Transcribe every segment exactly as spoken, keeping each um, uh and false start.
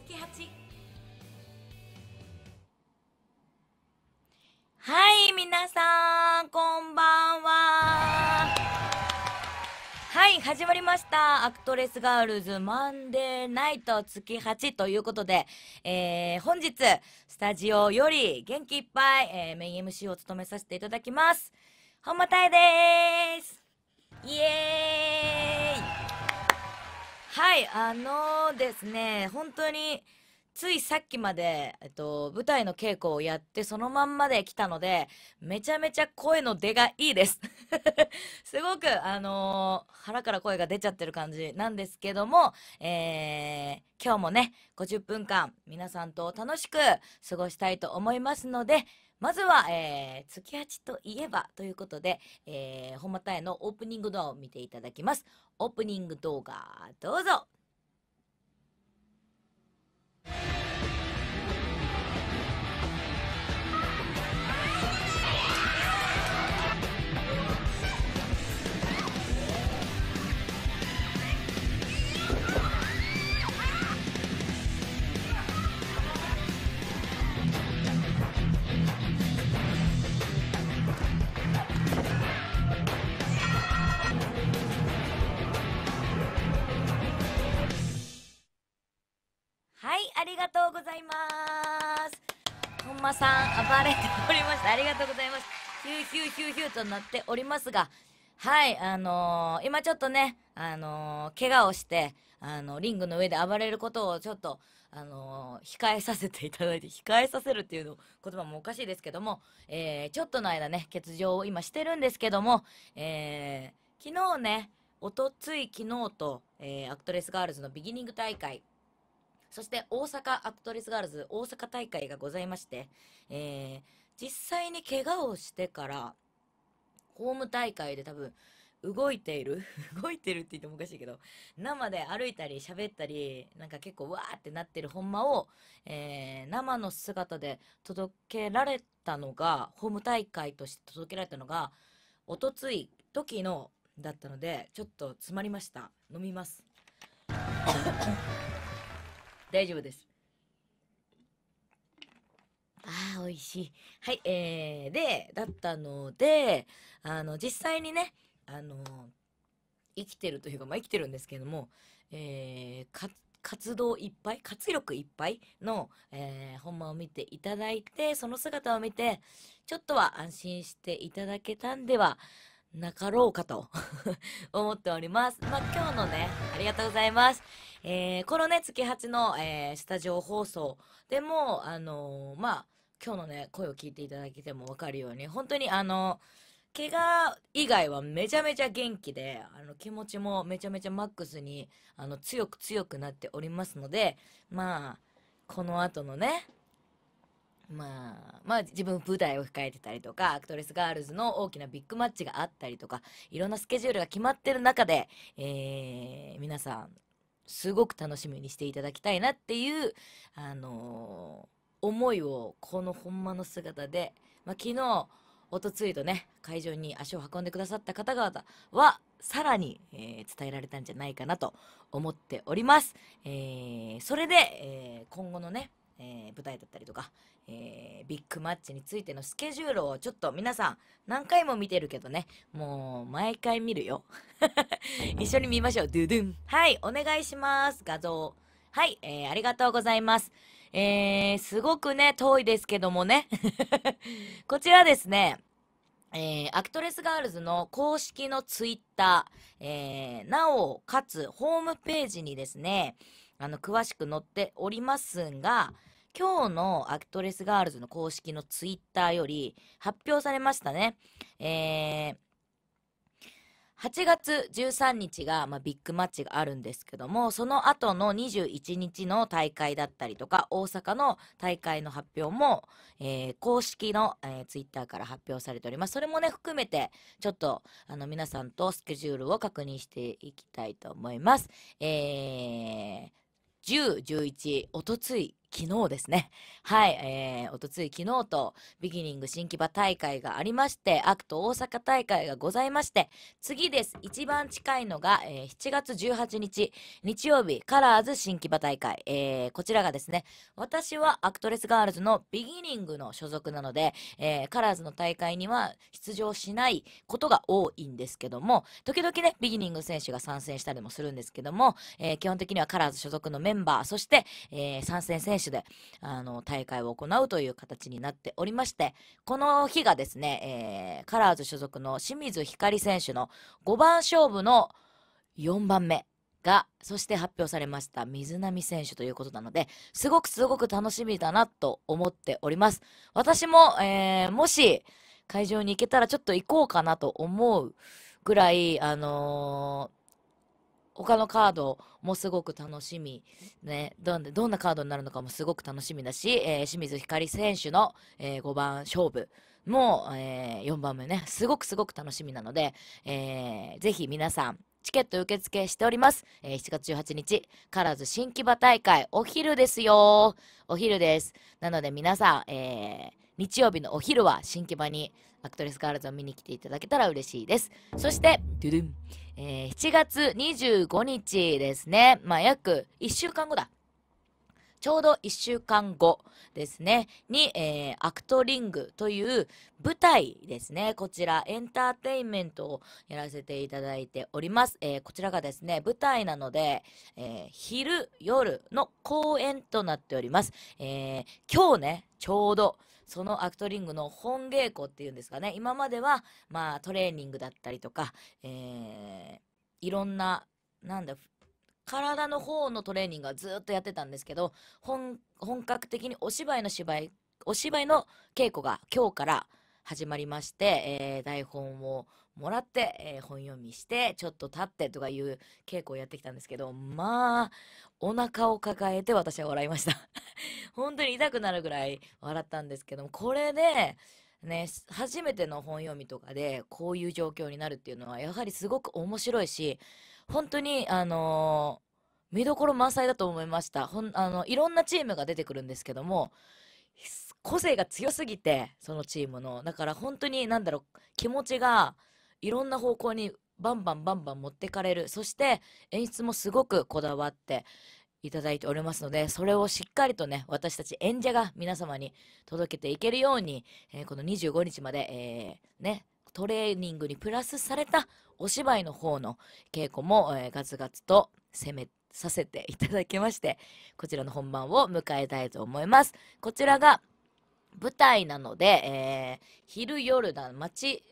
月はち。はい、皆さんこんばんは。はい、始まりました。アクトレスガールズマンデーナイト月はちということで、えー、本日スタジオより元気いっぱい、えー、メイン エムシー を務めさせていただきます。本間たいです。イエーイ。はい、あのー、ですね、本当についさっきまで、えっと、舞台の稽古をやってそのまんまで来たので、めちゃめちゃ声の出がいいです。すごく、あのー、腹から声が出ちゃってる感じなんですけども、えー、今日もね、ごじゅっぷんかん皆さんと楽しく過ごしたいと思いますので、まずは、えー、月はちといえばということで、えー、本間たいのオープニング動画を見ていただきます。オープニング動画、どうぞ。ありがとうございます。本間さん暴れておりました。ありがとうございます。ヒューヒューヒューヒューとなっておりますが、はい、あのー、今ちょっとね、あのー、怪我をして、あのー、リングの上で暴れることをちょっと、あのー、控えさせていただいて、控えさせるっていうの言葉もおかしいですけども、えー、ちょっとの間ね、欠場を今してるんですけども、えー、昨日ね、おとつい昨日と、えー、アクトレスガールズのビギニング大会、そして大阪アクトレスガールズ大阪大会がございまして、えー、実際に怪我をしてからホーム大会で多分動いている動いてるって言ってもおかしいけど、生で歩いたり喋ったりなんか結構わーってなってる本間を、えー、生の姿で届けられたのが、ホーム大会として届けられたのがおとつい時のだったので、ちょっと詰まりました。飲みます。大丈夫です。あー、美味しい。はい、えー、で、だったので、あの、実際にね、あの、生きてるというか、まあ、生きてるんですけども、えー、活動いっぱい、活力いっぱいの、えー、本間を見ていただいて、その姿を見て、ちょっとは安心していただけたんではなかろうかと思っております。まあ、今日のね、ありがとうございます。えー、このね、月はちの、えー、スタジオ放送でも、あのー、まあ、今日のね、声を聞いていただけてもわかるように、本当にあのー、怪我以外はめちゃめちゃ元気で、あの、気持ちもめちゃめちゃマックスに、あの、強く強くなっておりますので、まあ、この後のね、まあ、まあ自分舞台を控えてたりとか、アクトレスガールズの大きなビッグマッチがあったりとか、いろんなスケジュールが決まってる中で、えー、皆さんすごく楽しみにしていただきたいなっていう、あのー、思いをこの本間の姿で、まあ、昨日おとついとね、会場に足を運んでくださった方々はさらに、えー、伝えられたんじゃないかなと思っております。えー、それで、えー、今後のね、えー、舞台だったりとか、えー、ビッグマッチについてのスケジュールをちょっと皆さん何回も見てるけどね、もう毎回見るよ。一緒に見ましょう。ドゥドゥン。はい、お願いします。画像。はい、えー、ありがとうございます。えー、すごくね、遠いですけどもね。こちらですね、えー、アクトレスガールズの公式のツイッター、えー、なおかつホームページにですね、あの詳しく載っておりますが、今日のアクトレスガールズの公式のツイッターより発表されましたね。えー、はちがつじゅうさんにちが、まあ、ビッグマッチがあるんですけども、その後のにじゅういちにちの大会だったりとか、大阪の大会の発表も、えー、公式の、えー、ツイッターから発表されております。それもね、含めてちょっとあの皆さんとスケジュールを確認していきたいと思います。えーじゅう、じゅういち、おとつい、昨日ですね。はい、えー、おとつい昨日と、ビギニング新木場大会がありまして、アクト大阪大会がございまして、次です。一番近いのが、えー、しちがつじゅうはちにち、日曜日、カラーズ新木場大会。えー、こちらがですね、私はアクトレスガールズのビギニングの所属なので、えー、カラーズの大会には出場しないことが多いんですけども、時々ね、ビギニング選手が参戦したりもするんですけども、えー、基本的にはカラーズ所属のメンバー、そして、えー、参戦選手であの大会を行うという形になっておりまして、この日がですね、えー、カラーズ所属の清水光選手のごばんしょうぶのよんばんめがそして発表されました水波選手ということなので、すごくすごく楽しみだなと思っております。私も、えー、もし会場に行けたらちょっと行こうかなと思うぐらい、あのー他のカードもすごく楽しみ、ね、どんな、どんなカードになるのかもすごく楽しみだし、えー、清水光選手の、えー、ごばんしょうぶも、えー、よんばんめね、すごくすごく楽しみなので、えー、ぜひ皆さん、チケット受付しております。えー、しちがつじゅうはちにち、カラーズ新木場大会、お昼ですよ。お昼です。なので皆さん、えー、日曜日のお昼は新木場にアクトレスガールズを見に来ていただけたら嬉しいです。そして、ドゥドゥン、えー、しちがつにじゅうごにちですね。まあ、約いっしゅうかんごだ。ちょうどいっしゅうかんごですね。に、えー、アクトリングという舞台ですね。こちら、エンターテインメントをやらせていただいております。えー、こちらがですね、舞台なので、えー、昼、夜の公演となっております。えー、今日ね、ちょうど、そのアクトリングの本稽古っていうんですかね、今までは、まあ、トレーニングだったりとか、えー、いろんな、なんだ、体の方のトレーニングはずっとやってたんですけど、本、本格的にお芝居の芝居、お芝居の稽古が今日から始まりまして、えー、台本をもらって、えー、本読みして、ちょっと立ってとかいう稽古をやってきたんですけど、まあ、お腹を抱えて私は笑いました。本当に痛くなるぐらい笑ったんですけども、これで、ね、初めての本読みとかでこういう状況になるっていうのはやはりすごく面白いし、本当にあのー、見どころ満載だと思いました。ほんあのいろんなチームが出てくるんですけども、個性が強すぎて、そのチームのだから本当になんだろう、気持ちがいろんな方向にバンバンバンバン持ってかれる。そして演出もすごくこだわっていただいておりますので、それをしっかりとね、私たち演者が皆様に届けていけるように、えー、このにじゅうごにちまで、えー、ね、トレーニングにプラスされたお芝居の方の稽古も、えー、ガツガツと攻めさせていただきまして、こちらの本番を迎えたいと思います。こちらが舞台なので、えー、昼夜だ、街、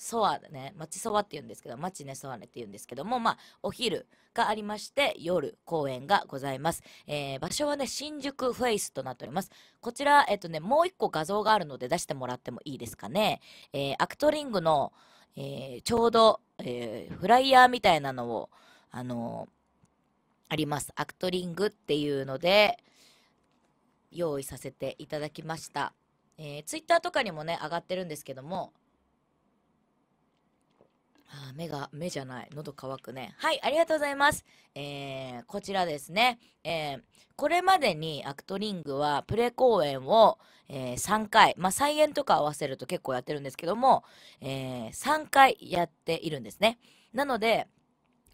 ソワね、町ソワって言うんですけど、町ねソワネって言うんですけども、まあ、お昼がありまして、夜、公演がございます。えー、場所はね、新宿フェイスとなっております。こちら、えっとね、もう一個画像があるので出してもらってもいいですかね。えー、アクトリングの、えー、ちょうど、えー、フライヤーみたいなのを、あのー、あります。アクトリングっていうので、用意させていただきました。えー、ツイッターとかにもね、上がってるんですけども、ああ、目が、目じゃない。喉乾くね。はい、ありがとうございます。えー、こちらですね。えー、これまでにアクトリングはプレ公演を、えー、さんかい、まあ、再演とか合わせると結構やってるんですけども、えー、さんかいやっているんですね。なので、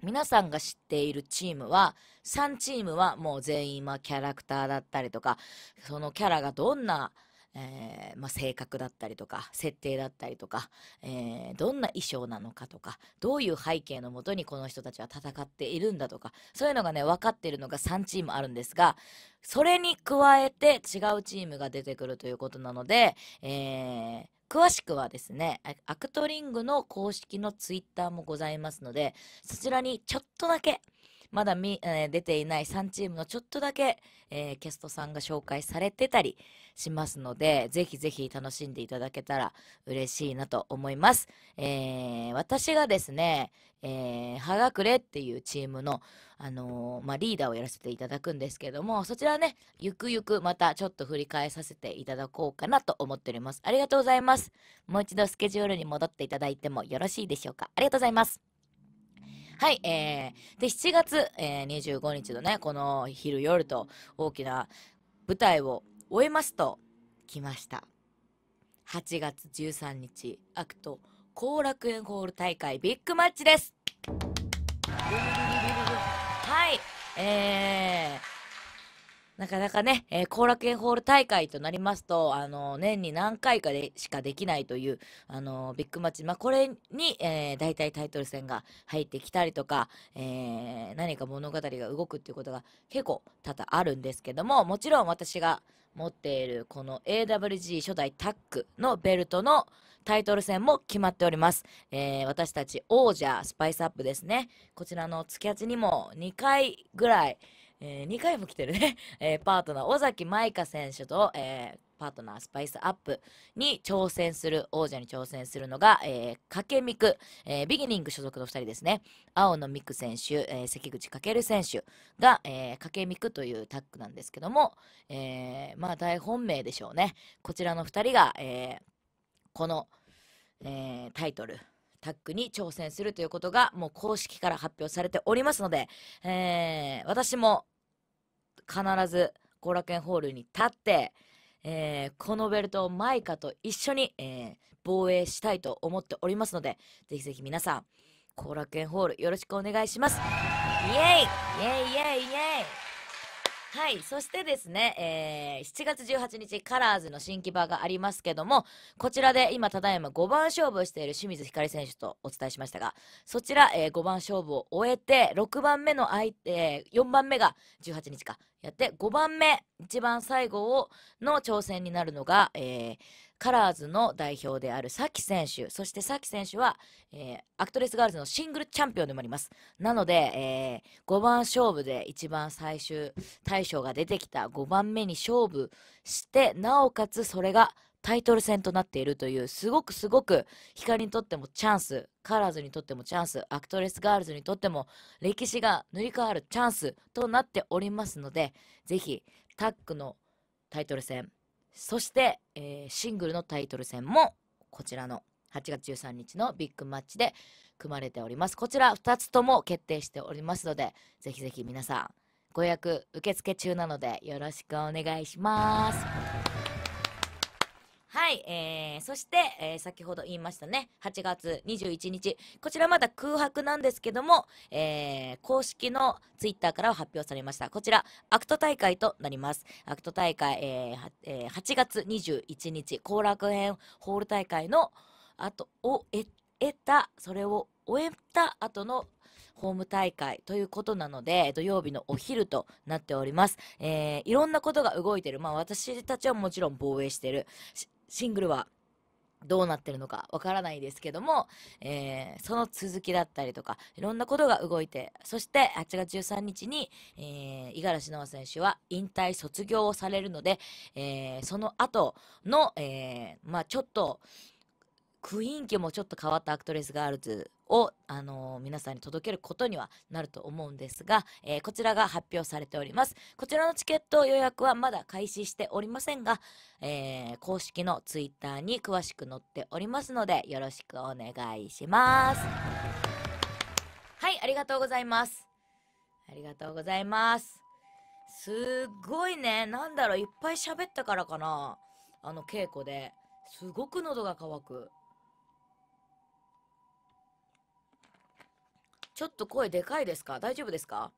皆さんが知っているチームは、さんチームはもう全員、まあ、キャラクターだったりとか、そのキャラがどんな、えーまあ、性格だったりとか設定だったりとか、えー、どんな衣装なのかとか、どういう背景のもとにこの人たちは戦っているんだとか、そういうのがね分かっているのがさんチームあるんですが、それに加えて違うチームが出てくるということなので、えー、詳しくはですね、アクトリングの公式のツイッターもございますので、そちらにちょっとだけまだみ、えー、出ていないさんチームのちょっとだけ、えー、キャストさんが紹介されてたりしますので、ぜひぜひ楽しんでいただけたら嬉しいなと思います。えー、私がですね、えー、葉隠れっていうチームの、あのーまあ、リーダーをやらせていただくんですけども、そちらね、ゆくゆくまたちょっと振り返させていただこうかなと思っております。ありがとうございます。もう一度スケジュールに戻っていただいてもよろしいでしょうか。ありがとうございます。はい、えー、でしちがつ、えー、にじゅうごにちのね、この昼夜と大きな舞台を終えますと来ました。はちがつじゅうさんにちアクト後楽園ホール大会ビッグマッチです。はいえーなかなかね、えー、後楽園ホール大会となりますと、あのー、年に何回かでしかできないという、あのー、ビッグマッチ、まあ、これに、えー、大体タイトル戦が入ってきたりとか、えー、何か物語が動くっていうことが結構多々あるんですけども、もちろん私が持っているこの エーダブリュージー 初代タッグのベルトのタイトル戦も決まっております。えー、私たち王者スパイスアップですね、こちらの月はちにもにかいぐらいえー、にかいも来てるね、えー、パートナー尾崎舞香選手と、えー、パートナースパイスアップに挑戦する王者に挑戦するのが、えー、かけみく、えー、ビギニング所属のふたりですね。青野みく選手、えー、関口かける選手が、えー、かけみくというタッグなんですけども、えー、まあ大本命でしょうね。こちらのふたりが、えー、この、えー、タイトルタッグに挑戦するということがもう公式から発表されておりますので、えー、私も必ず後楽園ホールに立って、えー、このベルトをマイカと一緒に、えー、防衛したいと思っておりますので、ぜひぜひ皆さん後楽園ホールよろしくお願いします。イエイイエイイエイイエイ。はい、そしてですね、えー、しちがつじゅうはちにちカラーズの新木場がありますけども、こちらで今ただいまごばん勝負をしている清水ひかり選手とお伝えしましたが、そちら、えー、ごばん勝負を終えてろくばんめの相手、よんばんめがじゅうはちにちかやってごばんめ一番最後をの挑戦になるのが、えー、カラーズの代表であるさき選手、そしてさき選手は、えー、アクトレスガールズのシングルチャンピオンでもあります。なので、えー、ごばん勝負で一番最終大将が出てきたごばんめに勝負して、なおかつそれがタイトル戦となっているという、すごくすごくヒカリにとってもチャンス、カラーズにとってもチャンス、アクトレスガールズにとっても歴史が塗り替わるチャンスとなっておりますので、ぜひタッグのタイトル戦、そして、えー、シングルのタイトル戦もこちらのはちがつじゅうさんにちのビッグマッチで組まれております。こちらふたつとも決定しておりますので、ぜひぜひ皆さんご予約受付中なのでよろしくお願いします。はい、えー、そして、えー、先ほど言いましたね、はちがつにじゅういちにち、こちらまだ空白なんですけども、えー、公式のツイッターからは発表されました。こちらアクト大会となります。アクト大会、えーえー、はちがつにじゅういちにち後楽園ホール大会の後を得た、それを終えた後のホーム大会ということなので、土曜日のお昼となっております。えー、いろんなことが動いてる、まあ私たちはもちろん防衛してる、シングルはどうなってるのかわからないですけども、えー、その続きだったりとかいろんなことが動いて、そしてはちがつじゅうさんにちに、えー、五十嵐直選手は引退卒業をされるので、えー、その後の、えー、まあちょっと雰囲気もちょっと変わったアクトレスガールズを、あのー、皆さんに届けることにはなると思うんですが、えー、こちらが発表されております。こちらのチケット予約はまだ開始しておりませんが、えー、公式のツイッターに詳しく載っておりますのでよろしくお願いします。はい、ありがとうございます。ありがとうございます。すっごいね、なんだろう、いっぱい喋ったからかな、あの稽古ですごく喉が渇く。ちょっと声でかいですか？大丈夫ですか？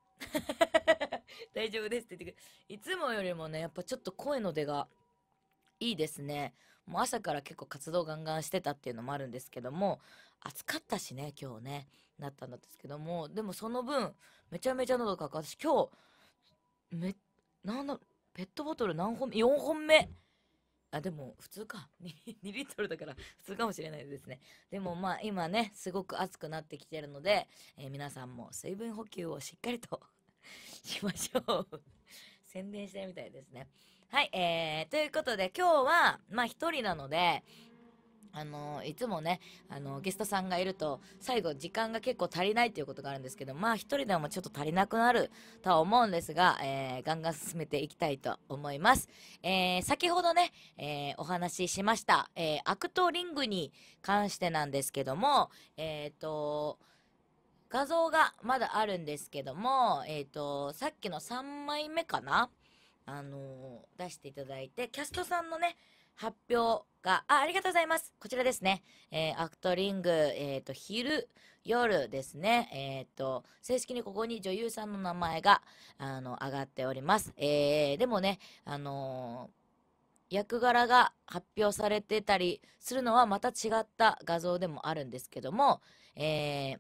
大丈夫ですって言ってくれ。いつもよりもね、やっぱちょっと声の出がいいですね。もう朝から結構活動ガンガンしてたっていうのもあるんですけども、暑かったしね、今日ね、なったんですけども、でもその分、めちゃめちゃ喉かかる。私今日、め、なんだ、ペットボトル何本目 ?よん 本目。あ、でも普通かにリットルだから普通かもしれないですね。でもまあ今ねすごく暑くなってきてるので、えー、皆さんも水分補給をしっかりとしましょう。宣伝してるみたいですね。はい、えー、ということで今日はまあ一人なので、あのー、いつもね、あのー、ゲストさんがいると最後時間が結構足りないということがあるんですけど、まあ一人でもちょっと足りなくなるとは思うんですが、えー、ガンガン進めていきたいと思います。えー、先ほどね、えー、お話ししました、えー、アクトリングに関してなんですけども、えーと画像がまだあるんですけども、えーとさっきのさんまいめかなあのー、出していただいて、キャストさんのね、発表が、あ、ありがとうございます。こちらですね。えー、アクトリング、えっと、昼、夜ですね。えっと、正式にここに女優さんの名前が、あの、上がっております。えー、でもね、あのー、役柄が発表されてたりするのはまた違った画像でもあるんですけども、え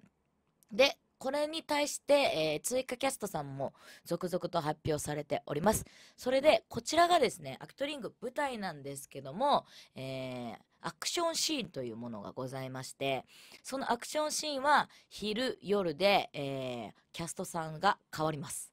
ー、で、これに対して、えー、追加キャストさんも続々と発表されております。それで、こちらがですね、アクトリング舞台なんですけども、えー、アクションシーンというものがございまして、そのアクションシーンは昼、夜で、えー、キャストさんが変わります。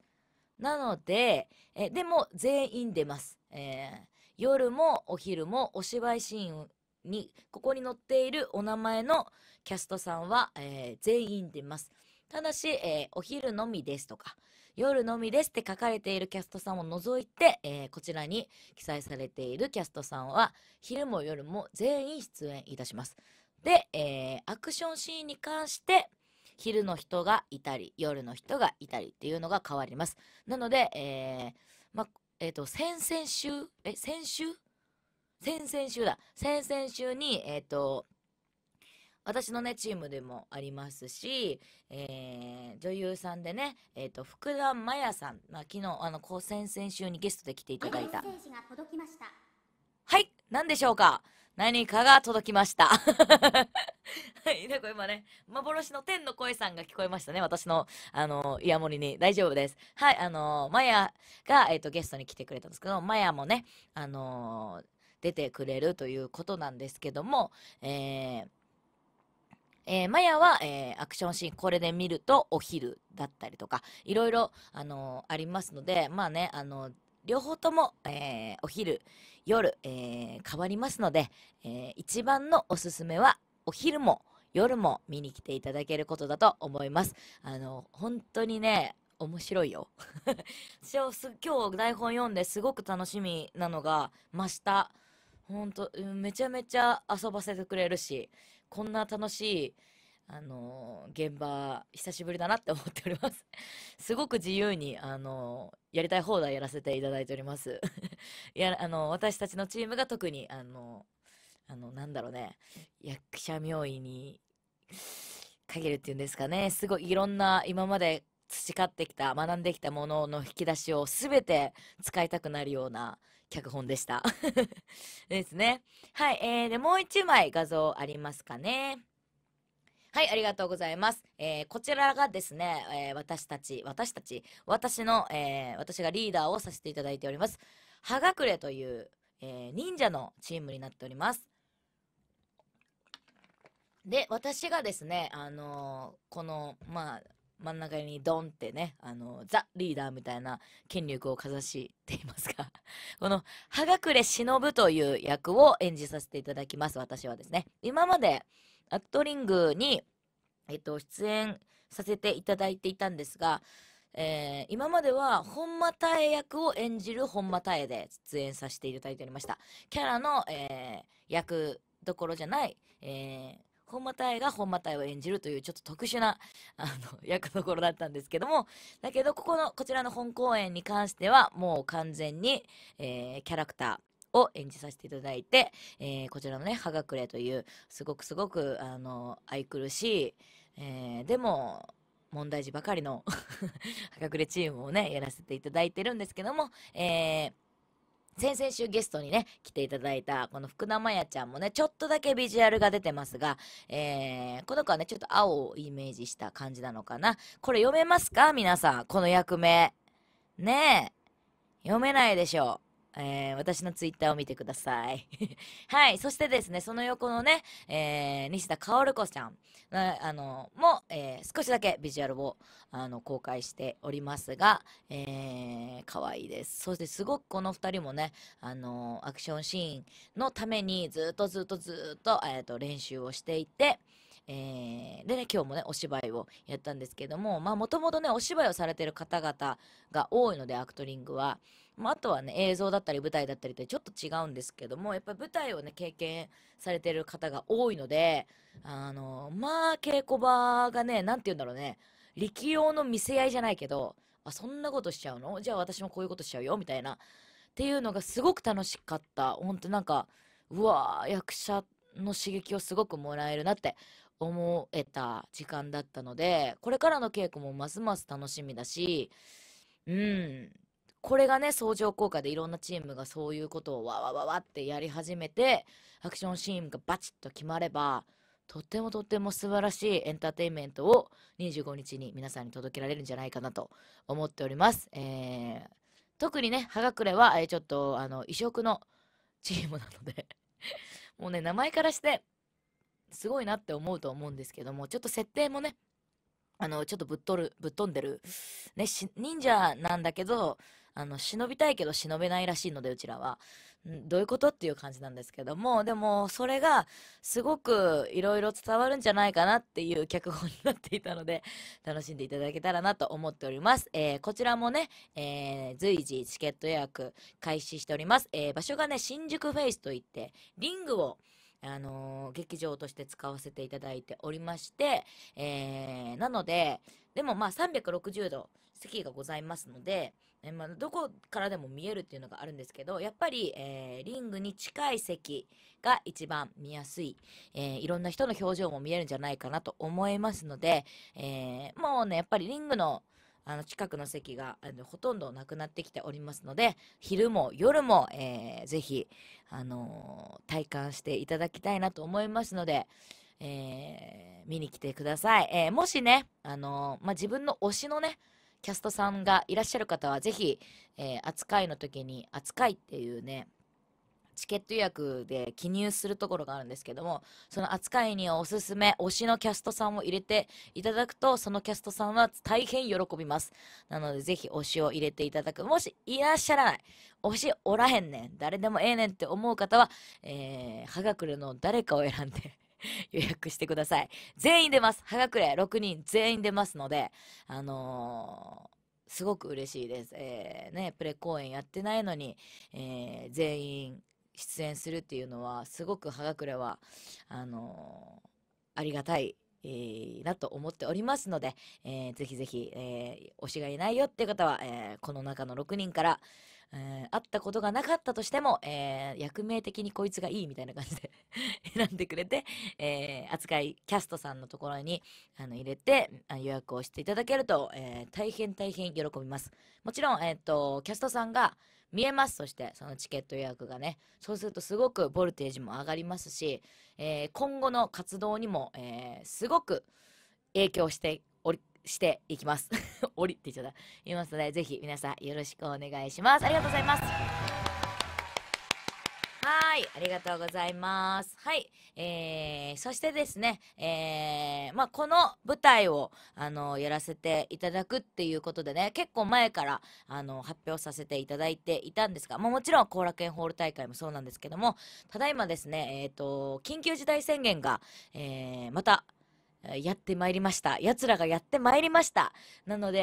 なので、えー、でも全員出ます。えー夜もお昼もお芝居シーンに、ここに載っているお名前のキャストさんは、えー、全員出ます。ただし、えー、お昼のみですとか、夜のみですって書かれているキャストさんを除いて、えー、こちらに記載されているキャストさんは、昼も夜も全員出演いたします。で、えー、アクションシーンに関して、昼の人がいたり、夜の人がいたりっていうのが変わります。なので、えー、まあ、えっと、先々週、え、先週先々週だ。先々週に、えっと、私のね、チームでもありますし、えー、女優さんでね、えっと、福田麻也さん、まあ、昨日、あの、こう、先々週にゲストで来ていただいた。はい、何でしょうか。何かが届きました。はい、なんか今ね、幻の天の声さんが聞こえましたね。私の、あの、イヤモニに。大丈夫です。はい、あの、マヤが、えっと、ゲストに来てくれたんですけど、マヤもね、あの、出てくれるということなんですけども、えー、えー、マヤは、えー、アクションシーン、これで見るとお昼だったりとか、いろいろ、あの、ありますので、まあね、あの、両方とも、えー、お昼、夜、えー、変わりますので、えー、一番のおすすめは、お昼も夜も見に来ていただけることだと思います。あの、本当にね、面白いよ。私は今日台本読んですごく楽しみなのが、真下。ほんと、めちゃめちゃ遊ばせてくれるし、こんな楽しい、あのー、現場、久しぶりだなって思っております。すごく自由に、あのー、やりたい放題やらせていただいております。いや、あのー、私たちのチームが特に、あのー、あの、なんだろうね、役者名医に限るっていうんですかね、すごいいろんな今まで培ってきた、学んできたものの引き出しを全て使いたくなるような脚本でした。ですね。はい、えー、で、もう一枚画像ありますかね。はい、ありがとうございます。えー、こちらがですね、えー、私たち、私たち、私の、えー、私がリーダーをさせていただいております。葉隠れという、えー、忍者のチームになっております。で、私がですね、あのー、この、まあ、真ん中にドンってね、あのー、ザ・リーダーみたいな権力をかざしていますが、この、葉隠れ忍という役を演じさせていただきます、私はですね。今まで、アクトリングに、えっと、出演させていただいていたんですが、えー、今までは本間太栄役を演じる本間太栄で出演させていただいておりました。キャラの、えー、役どころじゃない、えー、本間太栄が本間太栄を演じるというちょっと特殊なあの役どころだったんですけども、だけどここのこちらの本公演に関してはもう完全に、えー、キャラクターを演じさせていただいて、えー、こちらのね、葉隠れという、すごくすごく、あの、愛くるしい、えー、でも、問題児ばかりの、葉隠れチームをね、やらせていただいてるんですけども、えー、先々週ゲストにね、来ていただいた、この福田麻也ちゃんもね、ちょっとだけビジュアルが出てますが、えー、この子はね、ちょっと青をイメージした感じなのかな。これ読めますか皆さん、この役名。ねえ、読めないでしょう。えー、私のツイッターを見てください。はい。そしてですね、その横のね、えー、西田薫子ちゃん、あの、も、えー、少しだけビジュアルを、あの、公開しておりますが、えー、可愛いです。そしてすごくこの二人もね、あの、アクションシーンのためにずっとずっとずっと、えっと、練習をしていて、えー、でね、今日もね、お芝居をやったんですけども、まあ、もともとね、お芝居をされてる方々が多いので、アクトリングは。まあ、あとはね、映像だったり舞台だったりってちょっと違うんですけども、やっぱり舞台をね、経験されてる方が多いので、あの、まあ、稽古場がね、なんて言うんだろうね、力量の見せ合いじゃないけど、あ、そんなことしちゃうの？じゃあ私もこういうことしちゃうよみたいなっていうのがすごく楽しかった。ほんとなんか、うわー、役者の刺激をすごくもらえるなって思えた時間だったので、これからの稽古もますます楽しみだし、うん、これがね、相乗効果でいろんなチームがそういうことをわわわわってやり始めて、アクションシーンがバチッと決まれば、とってもとっても素晴らしいエンターテインメントをにじゅうごにちに皆さんに届けられるんじゃないかなと思っております。えー、特にね、葉隠れは、えー、ちょっとあの異色のチームなのでもうね、名前からしてすごいなって思うと思うんですけども、ちょっと設定もね、あのちょっとぶっとるぶっ飛んでる、ね、し忍者なんだけど、あの忍びたいけど忍べないらしいので、うちらはどういうことっていう感じなんですけども、でもそれがすごくいろいろ伝わるんじゃないかなっていう脚本になっていたので、楽しんでいただけたらなと思っております。えー、こちらもね、えー、随時チケット予約開始しております。えー、場所がね、新宿フェイスといって、リングをあのー、劇場として使わせていただいておりまして、えー、なので、でもまあさんびゃくろくじゅうど席がございますので、えーまあ、どこからでも見えるっていうのがあるんですけど、やっぱり、えー、リングに近い席が一番見やすい、えー、いろんな人の表情も見えるんじゃないかなと思いますので、えー、もうね、やっぱりリングのあの近くの席があのほとんどなくなってきておりますので、昼も夜も、えー、ぜひ、あのー、体感していただきたいなと思いますので、えー、見に来てください。えー、もしね、あのーまあ、自分の推しのねキャストさんがいらっしゃる方は、ぜひ、えー、扱いの時に、扱いっていうねチケット予約で記入するところがあるんですけども、その扱いにおすすめ推しのキャストさんを入れていただくと、そのキャストさんは大変喜びます。なのでぜひ推しを入れていただく。もしいらっしゃらない、推しおらへんねん、誰でもええねんって思う方は、えー、葉隠れの誰かを選んで予約してください。全員出ます。葉隠れろくにん全員出ますので、あのーすごく嬉しいです。えー、ね、プレ公演やってないのに、えー、全員出演するっていうのは、すごく葉隠れはあのー、ありがたい、えー、なと思っておりますので、えー、ぜひぜひ、えー、推しがいないよっていう方は、えー、この中のろくにんから、えー、会ったことがなかったとしても、えー、役名的にこいつがいいみたいな感じで選んでくれて、えー、扱いキャストさんのところにあの入れて予約をしていただけると、えー、大変大変喜びます。もちろん、えーと、キャストさんが見えます。そしてそのチケット予約がね、そうするとすごくボルテージも上がりますし、えー、今後の活動にも、えー、すごく影響しておりしていきます降りって言っちゃった言いますので、ぜひ皆さんよろしくお願いします。ありがとうございます。はい、ありがとうございます。はい、えー、そしてですね、えー、まあこの舞台をあのやらせていただくっていうことでね、結構前からあの発表させていただいていたんですが、まあ、もちろん後楽園ホール大会もそうなんですけども、ただいまですね、えーと、緊急事態宣言が、えー、またやってまいりました。奴らがやってまいりました。なので、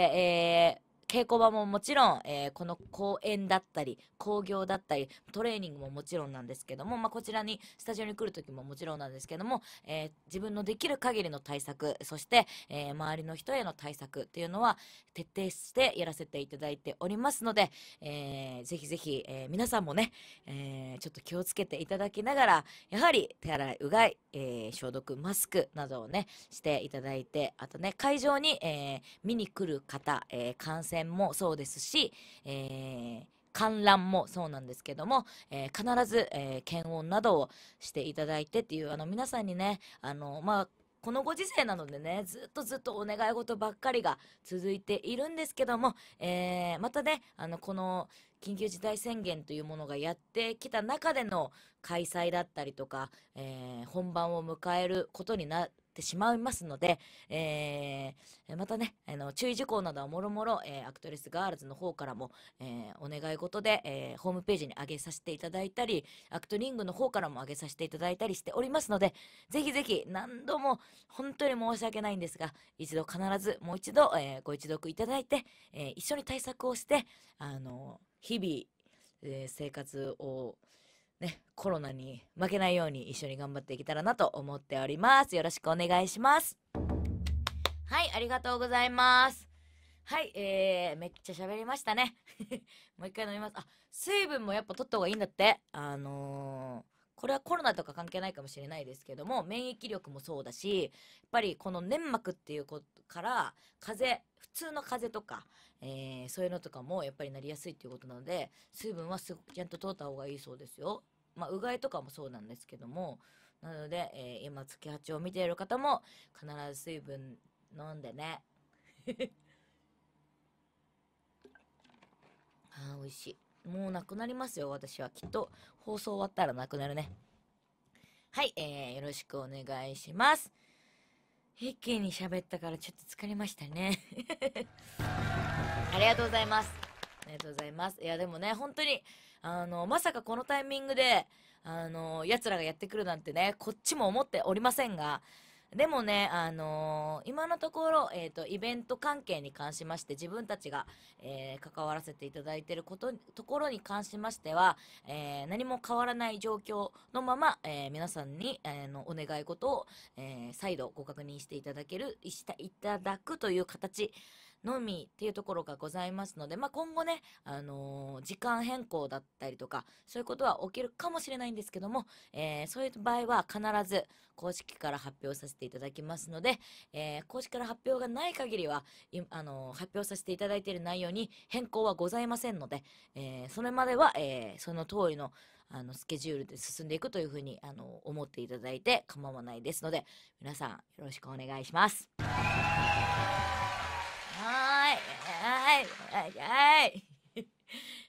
えー、稽古場ももちろん、えー、この公演だったり、興行だったり、トレーニングももちろんなんですけども、まあ、こちらに、スタジオに来るときももちろんなんですけども、えー、自分のできる限りの対策、そして、えー、周りの人への対策っていうのは、徹底してやらせていただいておりますので、えー、ぜひぜひ、えー、皆さんもね、えー、ちょっと気をつけていただきながら、やはり手洗い、うがい、えー、消毒、マスクなどをね、していただいて、あとね、会場に、えー、見に来る方、えー、観戦もそうですし、えー、観覧もそうなんですけども、えー、必ず、えー、検温などをしていただいてっていう、あの、皆さんにね、あの、まあ、このご時世なのでね、ずっとずっとお願い事ばっかりが続いているんですけども、えー、またね、あの、この緊急事態宣言というものがやってきた中での開催だったりとか、えー、本番を迎えることになってしまいますので、えー、またね、あの注意事項などはもろもろ、えー、アクトレスガールズの方からも、えー、お願い事で、えー、ホームページに上げさせていただいたり、アクトリングの方からも上げさせていただいたりしておりますので、ぜひぜひ何度も本当に申し訳ないんですが、一度必ずもう一度、えー、ご一読いただいて、えー、一緒に対策をして、あのー、日々、えー、生活をね、コロナに負けないように一緒に頑張っていけたらなと思っております。よろしくお願いします。はい、ありがとうございます。はい、えー、めっちゃ喋りましたね。もう一回飲みます。あ、水分もやっぱ取った方がいいんだって。あのー、これはコロナとか関係ないかもしれないですけども、免疫力もそうだし、やっぱりこの粘膜っていうことから、風邪、普通の風邪とか、えー、そういうのとかもやっぱりなりやすいっていうことなので、水分はすごくちゃんと取った方がいいそうですよ。まあ、うがいとかもそうなんですけども、なので、えー、今、月はちを見ている方も、必ず水分飲んでね。あー、美味しい。もうなくなりますよ、私は。きっと、放送終わったらなくなるね。はい、えー、よろしくお願いします。一気に喋ったからちょっと疲れましたね。ありがとうございます。ありがとうございます。いや、でもね、本当に、あの、まさかこのタイミングで、あの、奴らがやってくるなんてね、こっちも思っておりませんが、でもね、あのー、今のところ、えっと、イベント関係に関しまして、自分たちが、えー、関わらせていただいていること、ところに関しましては、えー、何も変わらない状況のまま、えー、皆さんに、えー、のお願い事を、えー、再度ご確認していただける、した、いただくという形のみっていうところがございますので、まあ、今後ね、あのー、時間変更だったりとか、そういうことは起きるかもしれないんですけども、えー、そういう場合は必ず公式から発表させていただきますので、えー、公式から発表がない限りは、あのー、発表させていただいている内容に変更はございませんので、えー、それまでは、えー、その通りの、あの、スケジュールで進んでいくというふうに、あのー、思っていただいて構わないですので、皆さんよろしくお願いします。はーい、はい、はい、はい、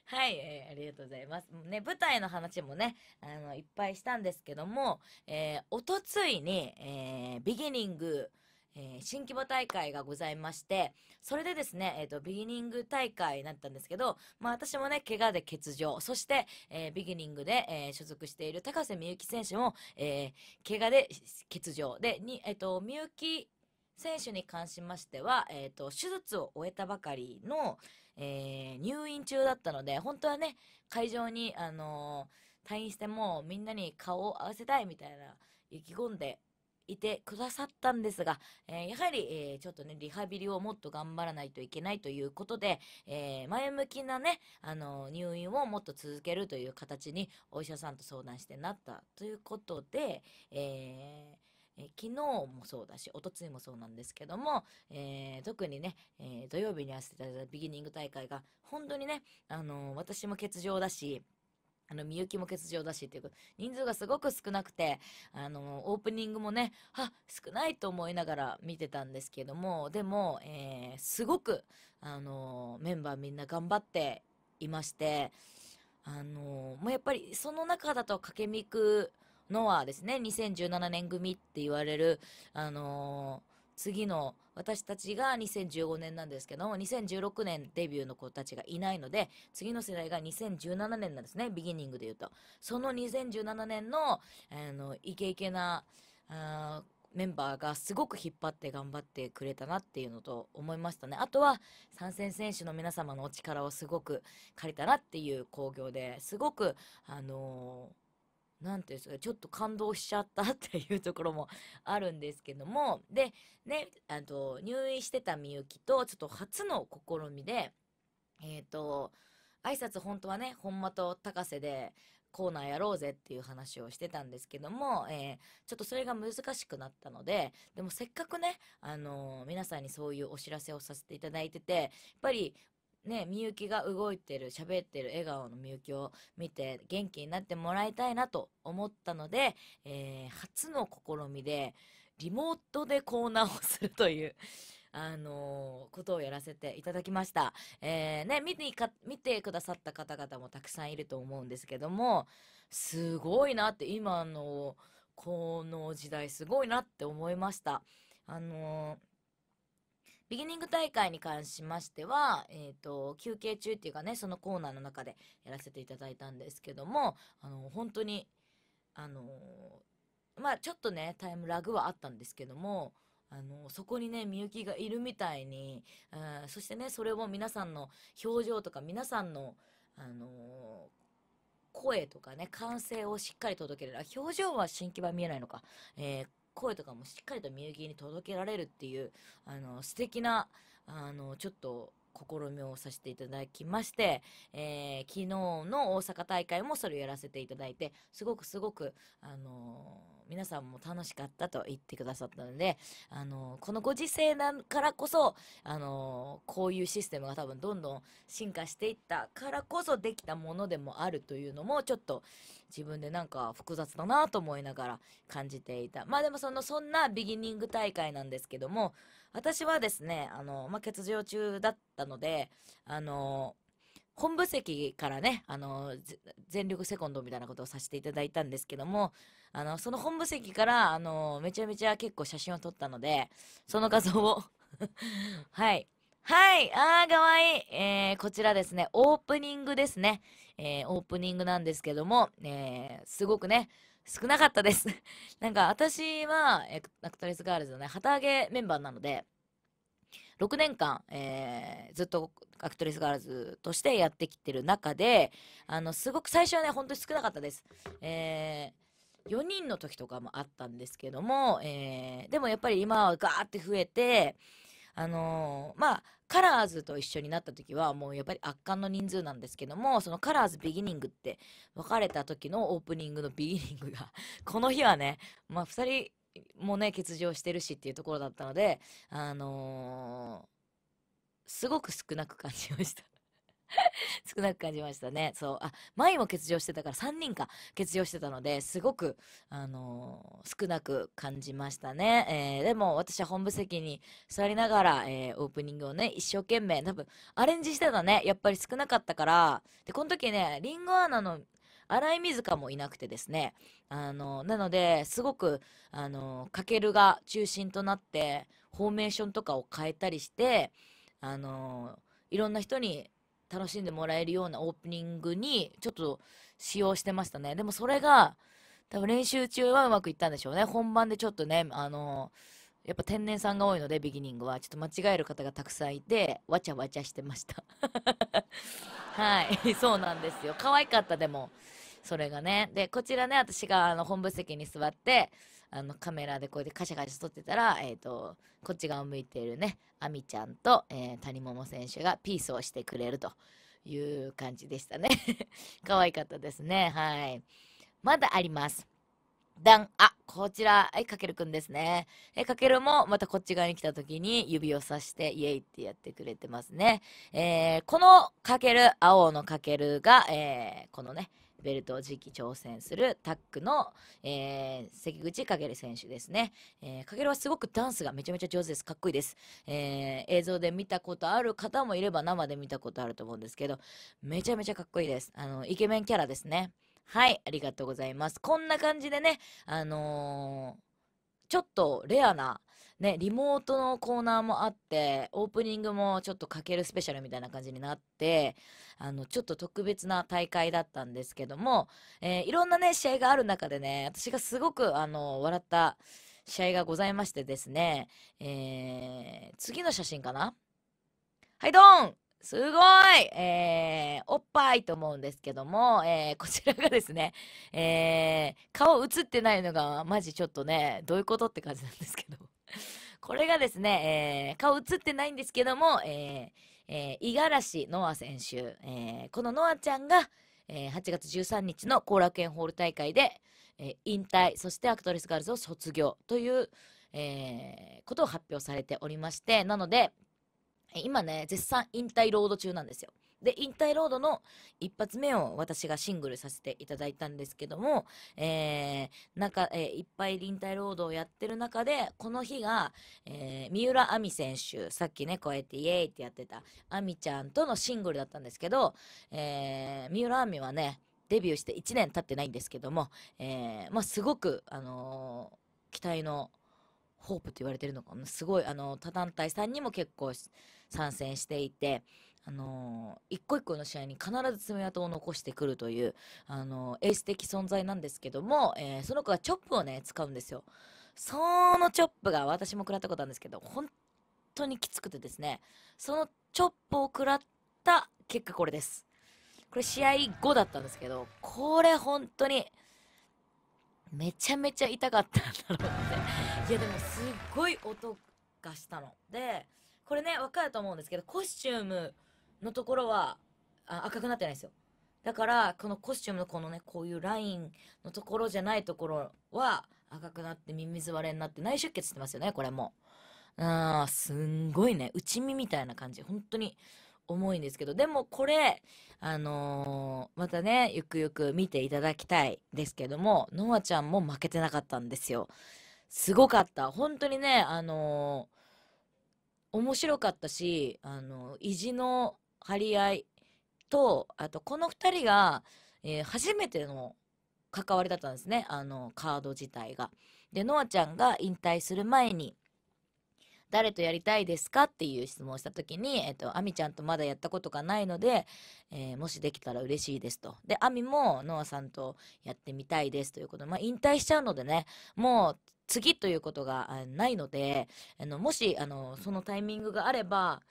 はい、えー、ありがとうございます。ね、舞台の話もね、あの、いっぱいしたんですけども、えー、おとついに、えー、ビギニング、えー、新規模大会がございまして、それでですね、えっと、ビギニング大会になったんですけど、まあ私もね、怪我で欠場、そして、えー、ビギニングで、えー、所属している高瀬みゆき選手も、えー、怪我で欠場で、に、えっと、みゆき、選手に関しましては、えっと、手術を終えたばかりの、えー、入院中だったので、本当はね、会場に、あのー、退院してもみんなに顔を合わせたいみたいな意気込んでいてくださったんですが、えー、やはり、えー、ちょっとね、リハビリをもっと頑張らないといけないということで、えー、前向きなね、あのー、入院をもっと続けるという形にお医者さんと相談してなったということで、えーえー、昨日もそうだし、おとついもそうなんですけども、えー、特にね、えー、土曜日にやらせていただいたビギニング大会が、本当にね、あのー、私も欠場だし、あの、みゆきも欠場だしっていうこと、人数がすごく少なくて、あのー、オープニングもね、あ、少ないと思いながら見てたんですけども、でも、えー、すごく、あのー、メンバーみんな頑張っていまして、あのー、もうやっぱり、その中だと駆けみく、のはですね、にせんじゅうななねん組って言われる、あのー、次の、私たちがにせんじゅうごねんなんですけども、にせんじゅうろくねんデビューの子たちがいないので、次の世代がにせんじゅうななねんなんですね、ビギニングで言うと。そのにせんじゅうななねんの、あの、イケイケな、あー、メンバーがすごく引っ張って頑張ってくれたなっていうのと思いましたね。あとは参戦選手の皆様のお力をすごく借りたなっていう興行ですごく、あのー、なんていうんですか、ちょっと感動しちゃったっていうところもあるんですけども、で、ね、あと、入院してたみゆきと、ちょっと初の試みで、えっと、挨拶本当はね、本間と高瀬でコーナーやろうぜっていう話をしてたんですけども、えー、ちょっとそれが難しくなったので、でもせっかくね、あのー、皆さんにそういうお知らせをさせていただいてて、やっぱり、ね、みゆきが動いてる、喋ってる笑顔のみゆきを見て元気になってもらいたいなと思ったので、えー、初の試みでリモートでコーナーをするという、あのー、ことをやらせていただきました。えー、ね、見てか、見てくださった方々もたくさんいると思うんですけども、すごいなって、今の、この時代すごいなって思いました。あのー、ビギニング大会に関しましては、えっと、休憩中っていうかね、そのコーナーの中でやらせていただいたんですけども、あの、本当に、あの、まあ、ちょっとね、タイムラグはあったんですけども、あの、そこにね、みゆきがいるみたいに、うん、そしてね、それを皆さんの表情とか、皆さんの、あの、声とかね、歓声をしっかり届けられる。表情は新規版見えないのか。えー声とかもしっかりとみゆきに届けられるっていう、あの、素敵な、あのちょっと試みをさせていただきまして、えー、昨日の大阪大会もそれをやらせていただいて、すごくすごく、あのー、皆さんも楽しかったと言ってくださったので、あのー、このご時世だからこそ、あのー、こういうシステムが多分どんどん進化していったからこそできたものでもあるというのも、ちょっと自分でなんか複雑だなと思いながら感じていた。まあでもその、そんなビギニング大会なんですけども、私はですね、あのー、まあ、欠場中だったので、あの本部席からね、あの全力セコンドみたいなことをさせていただいたんですけども、あのその本部席からあのめちゃめちゃ結構写真を撮ったので、その画像をはいはいあーかわいい、えー、こちらですね、オープニングですね、えー、オープニングなんですけども、えー、すごくね少なかったですなんか私はアクトレスガールズのね旗揚げメンバーなので、ろくねんかん、えー、ずっとアクトレスガールズとしてやってきてる中で、あのすごく最初はね本当に少なかったです、えー、よにんの時とかもあったんですけども、えー、でもやっぱり今はガーって増えて、あのー、まあカラーズと一緒になった時はもうやっぱり圧巻の人数なんですけども、そのカラーズビギニングって分かれた時のオープニングのビギニングがこの日はね、まあふたりもうね欠場してるしっていうところだったので、あのー、すごく少なく感じました少なく感じましたね。そう、あ、前も欠場してたからさんにんか欠場してたので、すごく、あのー、少なく感じましたね、えー、でも私は本部席に座りながら、えー、オープニングをね一生懸命多分アレンジしてたね。やっぱり少なかったから。でこの時ねリンゴアナの新井水香もいなくてですね、あのなのですごくあのかけるが中心となってフォーメーションとかを変えたりして、あのいろんな人に楽しんでもらえるようなオープニングにちょっと使用してましたね。でもそれが多分練習中はうまくいったんでしょうね。本番でちょっとねあのやっぱ天然さんが多いのでビギニングはちょっと間違える方がたくさんいてわちゃわちゃしてましたはいそうなんですよ。可愛かった。でもそれがね、でこちらね私があの本部席に座ってあのカメラでこうやってカシャカシャ撮ってたら、えーとこっち側を向いているねあみちゃんと、えー、谷桃選手がピースをしてくれるという感じでしたね可愛かったですね。はい、まだあります。ダン、あ、こちら、はい、かけるくんですね。え、かけるも、またこっち側に来た時に指をさして、イエイってやってくれてますね。えー、このかける、青のかけるが、えー、このね、ベルトを次期挑戦するタックの、えー、関口かける選手ですね。えー、かけるはすごくダンスがめちゃめちゃ上手です。かっこいいです。えー、映像で見たことある方もいれば、生で見たことあると思うんですけど、めちゃめちゃかっこいいです。あの、イケメンキャラですね。はい、ありがとうございます。こんな感じでね、あのー、ちょっとレアな、ね、リモートのコーナーもあって、オープニングもちょっとかけるスペシャルみたいな感じになって、あの、ちょっと特別な大会だったんですけども、えー、いろんなね、試合がある中でね、私がすごく、あのー、笑った試合がございましてですね、えー、次の写真かな?はい、ドン!すごい、えー、おっぱいと思うんですけども、えー、こちらがですね、えー、顔映ってないのがマジちょっとねどういうことって感じなんですけどこれがですね、えー、顔映ってないんですけども、えーえー、五十嵐ノア選手、えー、このノアちゃんが、えー、はちがつじゅうさんにちの後楽園ホール大会で、えー、引退、そしてアクトレスガールズを卒業という、えー、ことを発表されておりまして、なので今ね絶賛引退ロード中なんですよ。で引退ロードの一発目を私がシングルさせていただいたんですけども、えーなんかえー、いっぱい引退ロードをやってる中でこの日が、えー、三浦亜美選手、さっきねこうやってイエーイってやってた亜美ちゃんとのシングルだったんですけど、えー、三浦亜美はねデビューしていちねん経ってないんですけども、えーまあ、すごく、あのー、期待のホープって言われてるのかな、すごいあの他団体さんにも結構参戦していて、あのー、一個一個の試合に必ず爪痕を残してくるという、あのー、エース的存在なんですけども、えー、その子がチョップをね使うんですよ。そのチョップが私も食らったことあるんですけど本当にきつくてですね、そのチョップを食らった結果これです。これ試合後だったんですけど、これ本当にめちゃめちゃ痛かったんだろうっていやでもすっごい音がしたので、これね、わかると思うんですけど、コスチュームのところはあ赤くなってないんですよ。だから、このコスチュームのこのね、こういうラインのところじゃないところは赤くなって耳ずわれになって内出血してますよね、これも。あー、すんごいね。内身みたいな感じ。本当に重いんですけど。でもこれ、あのー、またね、ゆくゆく見ていただきたいですけども、ノアちゃんも負けてなかったんですよ。すごかった。本当にね、あのー、面白かったし、あのー、意地の張り合い、と、あと、この二人が、えー、初めての関わりだったんですね。あの、カード自体が。で、ノアちゃんが引退する前に、誰とやりたいですかっていう質問をしたときに、えっと、アミちゃんとまだやったことがないので、えー、もしできたら嬉しいですと。で、アミもノアさんとやってみたいですということで、まあ、引退しちゃうのでね、もう、次ということがないので、あの、もし、あの、そのタイミングがあれば、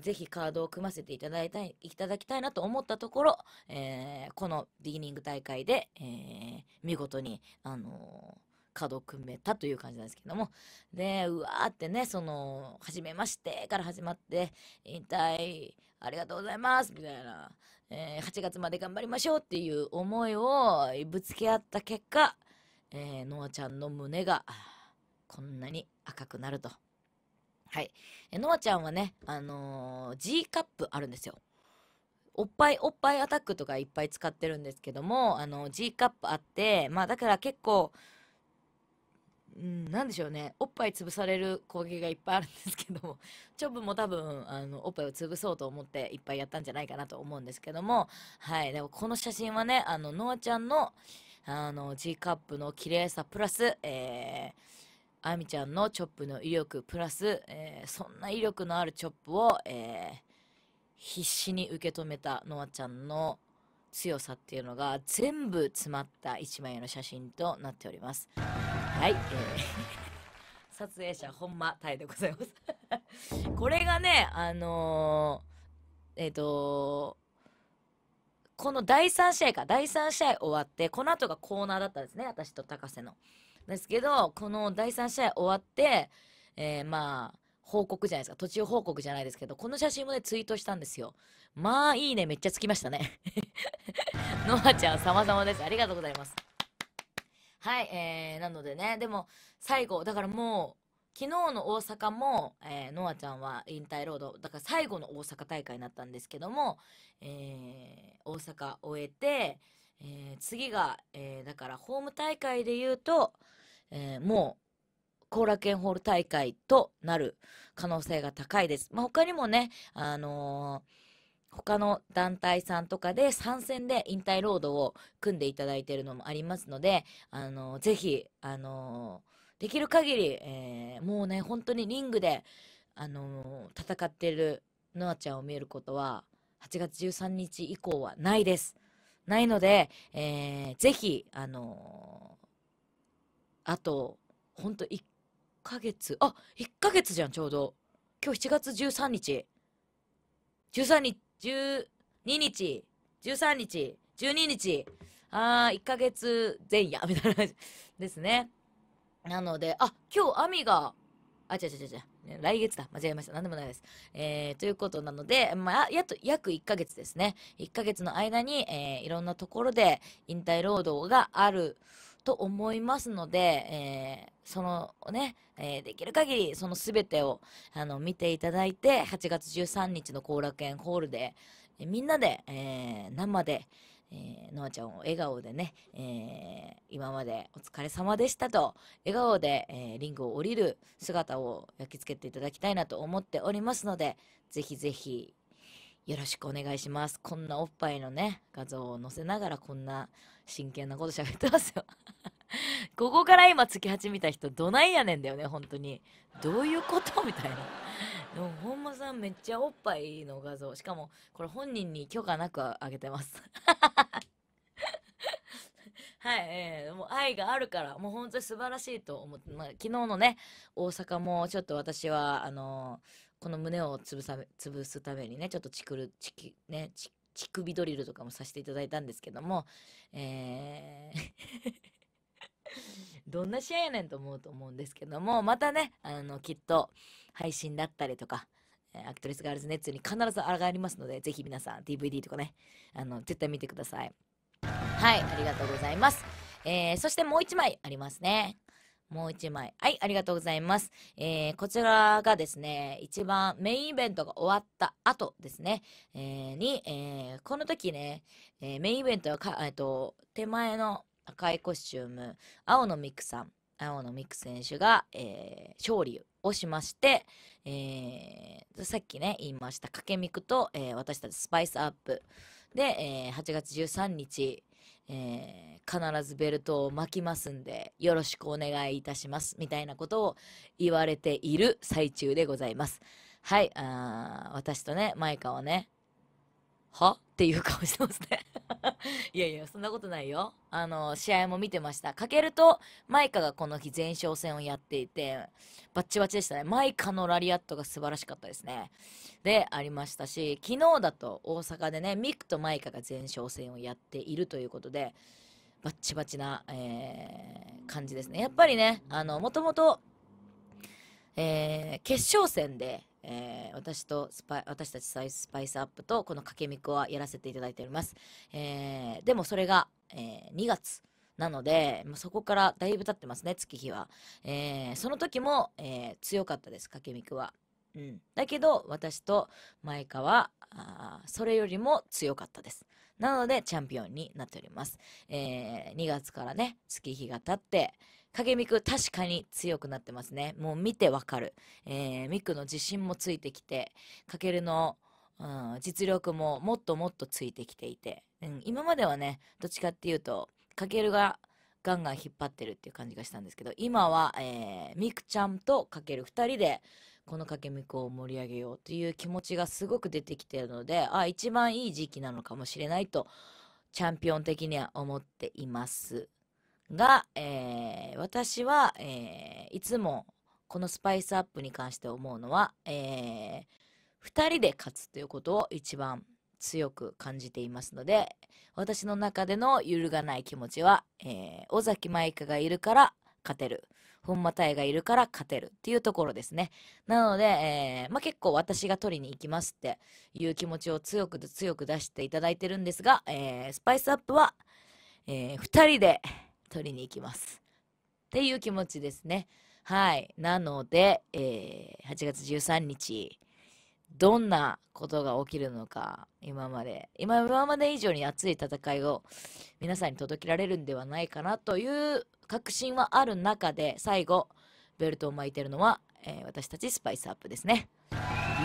ぜひカードを組ませていただいたい、いただきたいなと思ったところ、えー、このビギニング大会で、えー、見事に、あのー、カードを組めたという感じなんですけども。で、うわーってね、その、はじめましてから始まって、引退、ありがとうございますみたいな、えー、はちがつまで頑張りましょうっていう思いをぶつけ合った結果、えー、ノアちゃんの胸が、こんなに赤くなると。はい。え、ノアちゃんはね、あのー、G カップあるんですよ。おっぱい、おっぱいアタックとかいっぱい使ってるんですけども、あのー、G カップあって、まあだから結構、んー、なんでしょうね、おっぱい潰される攻撃がいっぱいあるんですけども、チョブも多分、あの、おっぱいを潰そうと思っていっぱいやったんじゃないかなと思うんですけども、はい。でもこの写真はね、あの、ノアちゃんの、あの、G カップの綺麗さプラス、えー、アミちゃんのチョップの威力プラス、えー、そんな威力のあるチョップを、えー、必死に受け止めたノアちゃんの強さっていうのが全部詰まった一枚の写真となっております。はい、えー、撮影者本間タイでございます。これがね、あのー、えっとー、このだいさん試合か、だいさん試合終わって、この後がコーナーだったんですね、私と高瀬の。ですけど、このだいさん試合終わって、えー、まあ、報告じゃないですか。途中報告じゃないですけど、この写真もね、ツイートしたんですよ。まあ、いいね、めっちゃつきましたね。ノアちゃん、様々です。ありがとうございます。はい、えー、なのでね、でも、最後、だからもう、昨日の大阪も、えー、ノアちゃんは引退ロード、だから最後の大阪大会になったんですけども、えー、大阪終えて、えー、次が、えー、だからホーム大会で言うと、えー、もう後楽園ホール大会となる可能性が高いです。まあ、他にもね、あのー、他の団体さんとかで参戦で引退ロードを組んでいただいているのもありますので、あのー、ぜひ、あのー、できる限り、えー、もうね、本当にリングで、あのー、戦っているノアちゃんを見ることははちがつじゅうさんにち以降はないです。ないので、えー、ぜひ、あのー、あと、ほんといっかげつ、あ、いっかげつじゃん、ちょうど。今日しちがつじゅうさんにち。じゅうさんにち、じゅうににち、じゅうさんにち、じゅうににち。あー、いっかげつぜんや、みたいな感じですね。なので、あ、今日、アミが、あ、違う違う違う。来月だ。間違えました。なんでもないです。えー、ということなので、まあ、やっと、約いっかげつですね。いっかげつの間に、えー、いろんなところで引退労働があると思いますので、えー、そのね、えー、できる限り、そのすべてを、あの、見ていただいて、はちがつじゅうさんにちの後楽園ホールで、えー、みんなで、えー、生で、えー、ノアちゃんを笑顔でね、えー、今までお疲れ様でしたと、笑顔で、えー、リングを降りる姿を焼き付けていただきたいなと思っておりますので、ぜひぜひよろしくお願いします。こんなおっぱいのね、画像を載せながらこんな真剣なこと喋ってますよ。ここから今月はち見た人どないやねんだよね、本当に。どういうことみたいな。でも本間さんめっちゃおっぱいの画像。しかも、これ本人に許可なくあげてます。はい、えー、もう愛があるから、もう本当に素晴らしいと思って、まあ、昨日のね、大阪もちょっと私は、あのー、この胸を潰さ、潰すためにね、ちょっとチクル、チキ、ね、チ、乳首ドリルとかもさせていただいたんですけども、えー、どんな試合やねんと思うと思うんですけども、またね、あの、きっと、配信だったりとか、アクトレスガールズネッツに必ず上がりますので、ぜひ皆さん ディーブイディー とかね、あの絶対見てください。はい、ありがとうございます。えー、そしてもういちまいありますね。もういちまい、はい、ありがとうございます。えー、こちらがですね、一番メインイベントが終わった後ですね、えー、に、えー、この時ね、えー、メインイベントはか、えー、と手前の赤いコスチューム、青野美久さん、青野美久選手が、えー、勝利をしまして、えー、さっきね言いましたかけみくと、えー、私たちスパイスアップで、えー、はちがつじゅうさんにち、えー、必ずベルトを巻きますんでよろしくお願いいたしますみたいなことを言われている最中でございます。はい、あ、私とねマイカはね、はっていう顔してますねいやいや、そんなことないよ。あの試合も見てました。かけるとマイカがこの日前哨戦をやっていてバッチバチでしたね。マイカのラリアットが素晴らしかったですね。でありましたし、昨日だと大阪でねミクとマイカが前哨戦をやっているということでバッチバチな、えー、感じですね。やっぱりね、あのもともと、えー、決勝戦でえー、私とスパイ私たちスパイスアップとこのかけみくはやらせていただいております。えー、でもそれが、えー、にがつなので、そこからだいぶ経ってますね、月日は。えー、その時も、えー、強かったです、かけみくは。うん、だけど私とマイカはあそれよりも強かったです。なのでチャンピオンになっております。えー、にがつからね月日が経ってかけみく確かに強くなってますね。もう見てわかる。えー、みくの自信もついてきて、かけるの、うん、実力ももっともっとついてきていて、うん、今まではねどっちかっていうとかけるがガンガン引っ張ってるっていう感じがしたんですけど、今は、えー、みくちゃんとかけるふたりでこのかけみくを盛り上げようという気持ちがすごく出てきているので、あ、一番いい時期なのかもしれないとチャンピオン的には思っていますが、えー、私は、えー、いつもこのスパイスアップに関して思うのは、えー、ふたりで勝つということを一番強く感じていますので、私の中での揺るがない気持ちは、えー、尾崎舞香がいるから勝てる、本間大がいるから勝てるっていうところですね。なので、えーまあ、結構私が取りに行きますっていう気持ちを強く強く出していただいてるんですが、えー、スパイスアップは、えー、ふたりで取りに行きますっていう気持ちですね。はい、なので、えー、はちがつじゅうさんにちどんなことが起きるのか、今まで今今まで以上に熱い戦いを皆さんに届けられるんではないかなという確信はある中で、最後ベルトを巻いてるのは、えー、私たちスパイスアップですね。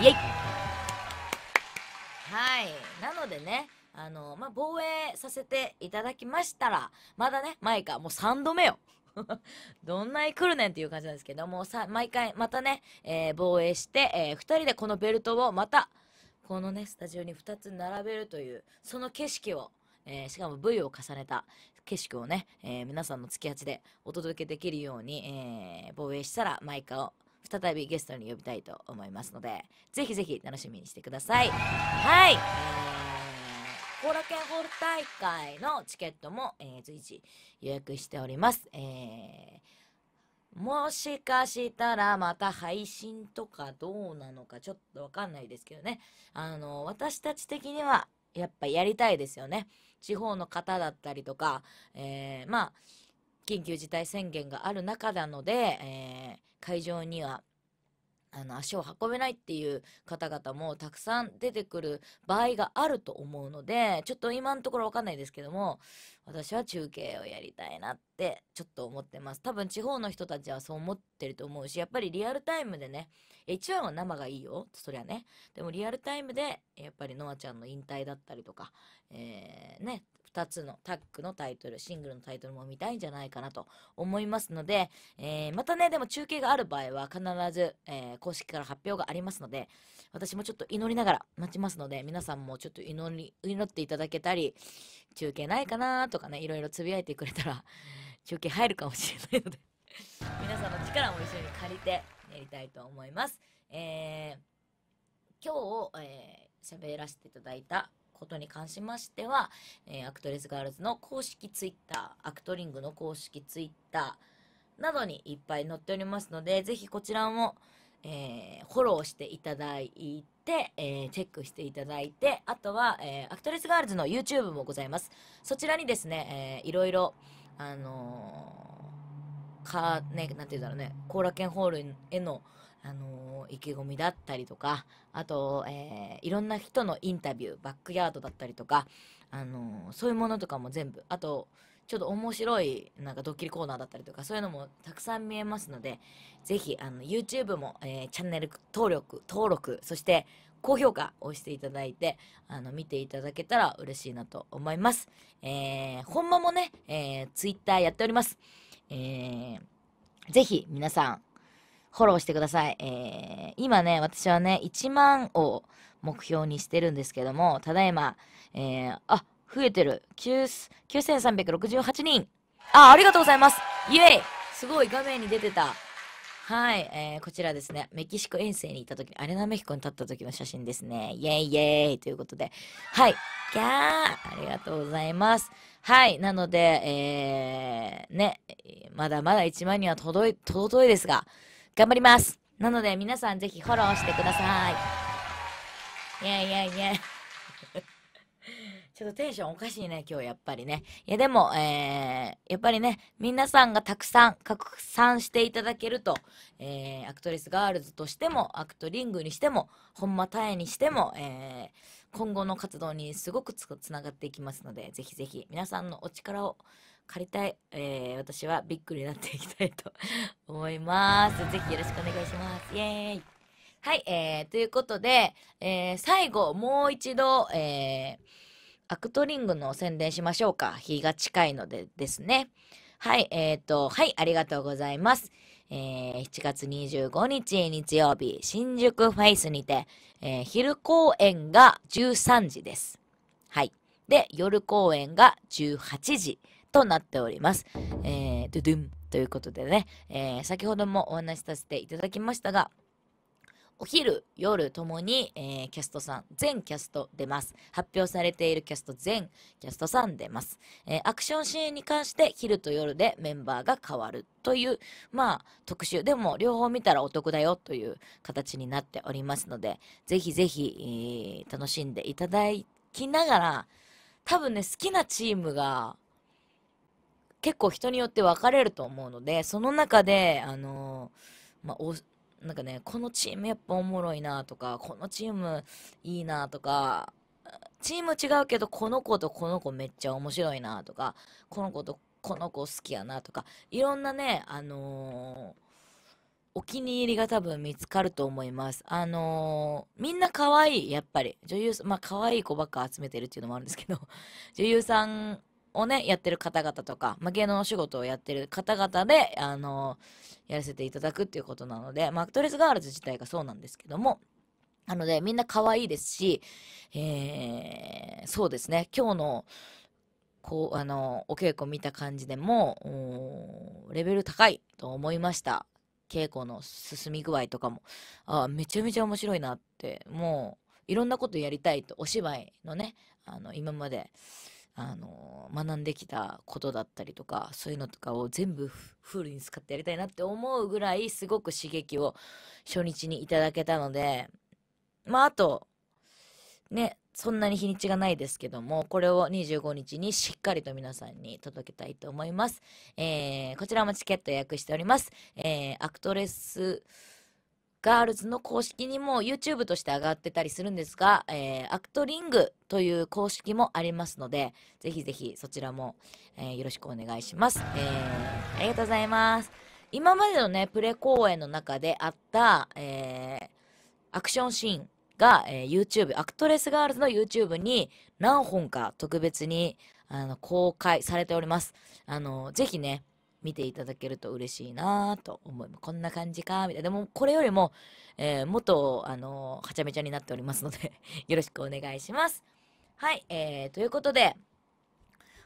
イエイはい、なのでね、あの、まあ、防衛させていただきましたら、まだね前かもうさんどめよどんなに来るねんっていう感じなんですけども、さ毎回またね、えー、防衛して、えー、ふたりでこのベルトをまたこのねスタジオにふたつ並べるという、その景色を、えー、しかも部位を重ねた景色をね、えー、皆さんの月はちでお届けできるように、えー、防衛したらマイカを再びゲストに呼びたいと思いますので、ぜひぜひ楽しみにしてください。はい、えー、後楽園ホール大会のチケットも、えー、随時予約しております。えーもしかしたらまた配信とかどうなのかちょっとわかんないですけどね、あの私たち的にはやっぱやりたいですよね。地方の方だったりとか、えー、まあ緊急事態宣言がある中なので、えー、会場にはあの足を運べないっていう方々もたくさん出てくる場合があると思うので、ちょっと今のところわかんないですけども、私は中継をやりたいなってちょっと思ってます。多分地方の人たちはそう思ってると思うし、やっぱりリアルタイムでね、一番は生がいいよ、そりゃね。でもリアルタイムでやっぱりノアちゃんの引退だったりとか、えー、ね、ふたつのタッグのタイトル、シングルのタイトルも見たいんじゃないかなと思いますので、えー、またねでも中継がある場合は必ず、えー、公式から発表がありますので、私もちょっと祈りながら待ちますので、皆さんもちょっと祈り祈っていただけたり、中継ないかなとかね、いろいろつぶやいてくれたら中継入るかもしれないので皆さんの力も一緒に借りてやりたいと思います。えー、今日、えー、喋らせていただいたことに関しましては、えー、アクトレスガールズの公式ツイッター、アクトリングの公式ツイッターなどにいっぱい載っておりますので、ぜひこちらも、えー、フォローしていただいて、えー、チェックしていただいて、あとは、えー、アクトレスガールズの YouTube もございます。そちらにですね、えー、いろいろ、あのー、か、ね、なんて言うんだろうね、後楽園ホールへの、あのー、意気込みだったりとか、あと、えー、いろんな人のインタビュー、バックヤードだったりとか、あのー、そういうものとかも全部、あと、ちょっと面白い、なんかドッキリコーナーだったりとか、そういうのもたくさん見えますので、ぜひ、あの、YouTube も、えー、チャンネル登録、登録、そして、高評価をしていただいて、あの、見ていただけたら嬉しいなと思います。えー、ほんまもね、えー、Twitter やっております。えー、ぜひ、皆さん、フォローしてください。えー、今ね、私はね、いちまんを目標にしてるんですけども、ただいま、えー、あ、増えてる。きゅうせんさんびゃくろくじゅうはちにん。あ、ありがとうございます。イエイ、すごい、画面に出てた。はい、えー、こちらですね、メキシコ遠征に行った時、アレナメヒコに立った時の写真ですね。イエイイエイということで。はい、キャー、ありがとうございます。はい、なので、えー、ね、まだまだいちまんには届い、届いですが、頑張ります。なので、皆さんぜひフォローしてください。イエイイエイイエイ。ちょっとテンションおかしいね、今日やっぱりね。いやでも、えー、やっぱりね、皆さんがたくさん拡散していただけると、えー、アクトレスガールズとしても、アクトリングにしても、ほんまタエにしても、えー、今後の活動にすごく つ, つながっていきますので、ぜひぜひ皆さんのお力を借りたい、えー、私はビッグになっていきたいと思います。ぜひよろしくお願いします。イエーイ。はい、えー、ということで、えー、最後、もう一度、えー、アクトリングの宣伝しましょうか。日が近いのでですね。はい、えーと、はい、ありがとうございます。えー、しちがつにじゅうごにち日曜日、新宿フェイスにて、えー、昼公演がじゅうさんじです。はい。で、夜公演がじゅうはちじとなっております。えー、ドゥドゥンということでね、えー、先ほどもお話しさせていただきましたが、お昼、夜ともに、えー、キャストさん、全キャスト出ます。発表されているキャスト、全キャストさん出ます。えー、アクションシーンに関して、昼と夜でメンバーが変わるという、まあ、特集。でも、両方見たらお得だよという形になっておりますので、ぜひぜひ、えー、楽しんでいただきながら、多分ね、好きなチームが、結構人によって分かれると思うので、その中で、あのー、まあ、お、なんかね、このチームやっぱおもろいなとか、このチームいいなとか、チーム違うけどこの子とこの子めっちゃ面白いなとか、この子とこの子好きやなとか、いろんなね、あのー、お気に入りが多分見つかると思います。あのー、みんな可愛い、やっぱり。女優さん、まあ可愛い子ばっか集めてるっていうのもあるんですけど、女優さんをね、やってる方々とか、まあ、芸能の仕事をやってる方々で、あのー、やらせていただくっていうことなので、まあ、アクトレスガールズ自体がそうなんですけども、なのでみんな可愛いですし、えー、そうですね、今日のこう、あのー、お稽古見た感じでもレベル高いと思いました。稽古の進み具合とかも、あ、めちゃめちゃ面白いなって、もういろんなことやりたいと、お芝居のね、あの今まであの学んできたことだったりとか、そういうのとかを全部フルに使ってやりたいなって思うぐらい、すごく刺激を初日にいただけたので、まああとね、そんなに日にちがないですけども、これをにじゅうごにちにしっかりと皆さんに届けたいと思います。えー、こちらもチケット予約しております。えー、アクトレスガールズの公式にも YouTube として上がってたりするんですが、えー、アクトリングという公式もありますので、ぜひぜひそちらも、えー、よろしくお願いします。えー、ありがとうございます。今までのね、プレ公演の中であった、えー、アクションシーンが、えー、YouTube、アクトレスガールズの YouTube に何本か特別にあの公開されております。あの、ぜひね、見ていただけると嬉しいなぁと思います。こんな感じかみたいな。でもこれよりも、えー、もっと、あのー、はちゃめちゃになっておりますのでよろしくお願いします。はい、えー、ということで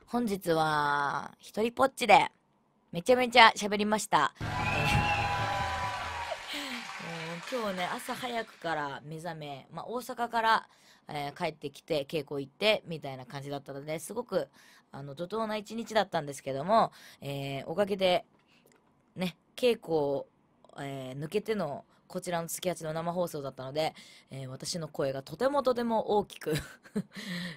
本日は一人ぽっちでめちゃめちゃ喋りました。えー、今日ね、朝早くから目覚め、まあ、大阪から、えー、帰ってきて稽古行ってみたいな感じだったので、すごくあの怒涛な一日だったんですけども、えー、おかげでね、稽古を、えー、抜けてのこちらの月はちの生放送だったので、えー、私の声がとてもとても大きく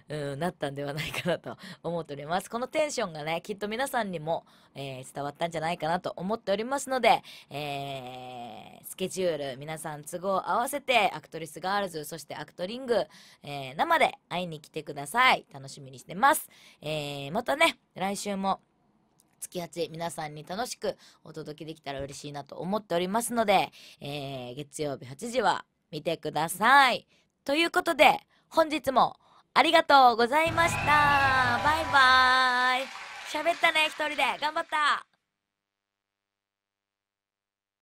うんなったんではないかなと思っております。このテンションがね、きっと皆さんにも、えー、伝わったんじゃないかなと思っておりますので、えー、スケジュール、皆さん都合合わせて、アクトリスガールズ、そしてアクトリング、えー、生で会いに来てください。楽しみにしてます。えー、またね、来週も、月はち皆さんに楽しくお届けできたら嬉しいなと思っておりますので、えー、月曜日はちじは見てください。ということで本日もありがとうございました。バイバーイ。喋ったね、一人で頑張った。